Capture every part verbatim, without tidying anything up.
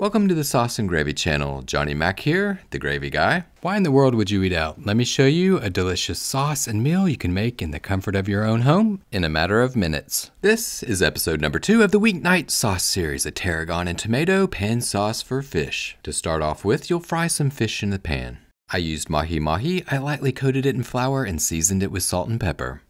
Welcome to the Sauce and Gravy Channel. Johnny Mac here, the Gravy Guy. Why in the world would you eat out? Let me show you a delicious sauce and meal you can make in the comfort of your own home in a matter of minutes. This is episode number two of the Weeknight Sauce Series, a tarragon and tomato pan sauce for fish. To start off with, you'll fry some fish in the pan. I used mahi-mahi. I lightly coated it in flour and seasoned it with salt and pepper.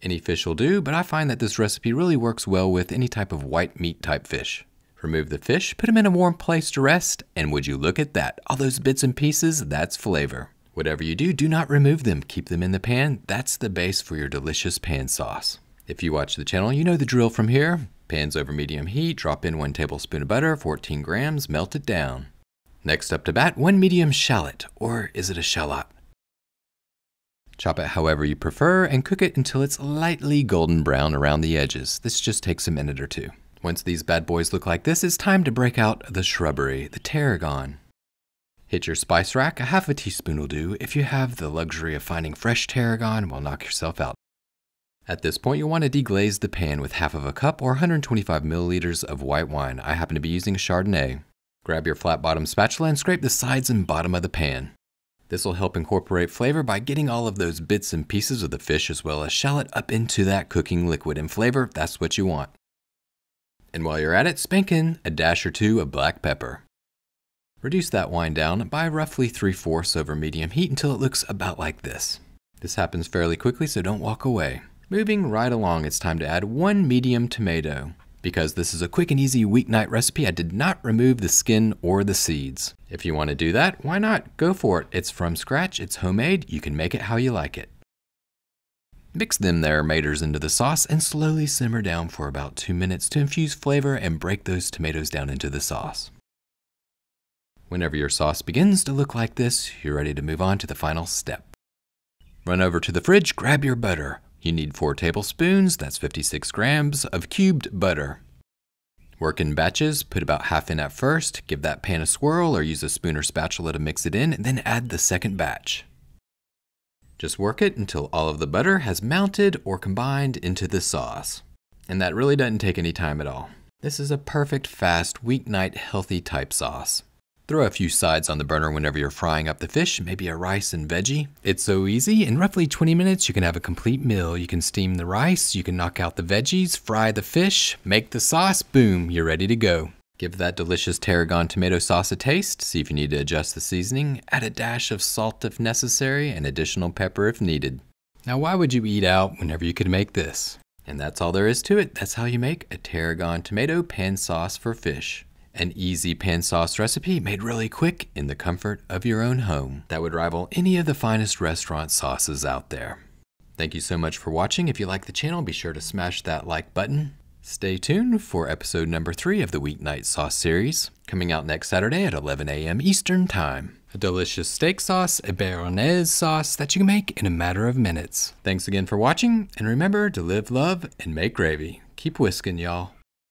Any fish will do, but I find that this recipe really works well with any type of white meat type fish. Remove the fish, put them in a warm place to rest, and would you look at that? All those bits and pieces, that's flavor. Whatever you do, do not remove them. Keep them in the pan. That's the base for your delicious pan sauce. If you watch the channel, you know the drill from here. Pan's over medium heat, drop in one tablespoon of butter, fourteen grams, melt it down. Next up to bat, one medium shallot, or is it a shallot? Chop it however you prefer and cook it until it's lightly golden brown around the edges. This just takes a minute or two. Once these bad boys look like this, it's time to break out the shrubbery, the tarragon. Hit your spice rack, a half a teaspoon will do. If you have the luxury of finding fresh tarragon, well, knock yourself out. At this point, you'll want to deglaze the pan with half of a cup or one hundred twenty-five milliliters of white wine. I happen to be using Chardonnay. Grab your flat bottom spatula and scrape the sides and bottom of the pan. This will help incorporate flavor by getting all of those bits and pieces of the fish as well as shallot up into that cooking liquid and flavor. That's what you want. And while you're at it, spank in a dash or two of black pepper. Reduce that wine down by roughly three-fourths over medium heat until it looks about like this. This happens fairly quickly, so don't walk away. Moving right along, it's time to add one medium tomato. Because this is a quick and easy weeknight recipe, I did not remove the skin or the seeds. If you want to do that, why not? Go for it. It's from scratch, it's homemade, you can make it how you like it. Mix them there maters into the sauce and slowly simmer down for about two minutes to infuse flavor and break those tomatoes down into the sauce. Whenever your sauce begins to look like this, you're ready to move on to the final step. Run over to the fridge, grab your butter. You need four tablespoons, that's fifty-six grams, of cubed butter. Work in batches, put about half in at first, give that pan a swirl or use a spoon or spatula to mix it in, and then add the second batch. Just work it until all of the butter has mounted or combined into the sauce. And that really doesn't take any time at all. This is a perfect, fast, weeknight, healthy type sauce. Throw a few sides on the burner whenever you're frying up the fish, maybe a rice and veggie. It's so easy. In roughly twenty minutes, you can have a complete meal. You can steam the rice, you can knock out the veggies, fry the fish, make the sauce, boom, you're ready to go. Give that delicious tarragon tomato sauce a taste, see if you need to adjust the seasoning, add a dash of salt if necessary, and additional pepper if needed. Now, why would you eat out whenever you could make this? And that's all there is to it. That's how you make a tarragon tomato pan sauce for fish. An easy pan sauce recipe made really quick in the comfort of your own home that would rival any of the finest restaurant sauces out there. Thank you so much for watching. If you like the channel, be sure to smash that like button. Stay tuned for episode number three of the Weeknight Sauce Series, coming out next Saturday at eleven a m Eastern Time. A delicious steak sauce, a béarnaise sauce that you can make in a matter of minutes. Thanks again for watching, and remember to live, love, and make gravy. Keep whisking, y'all.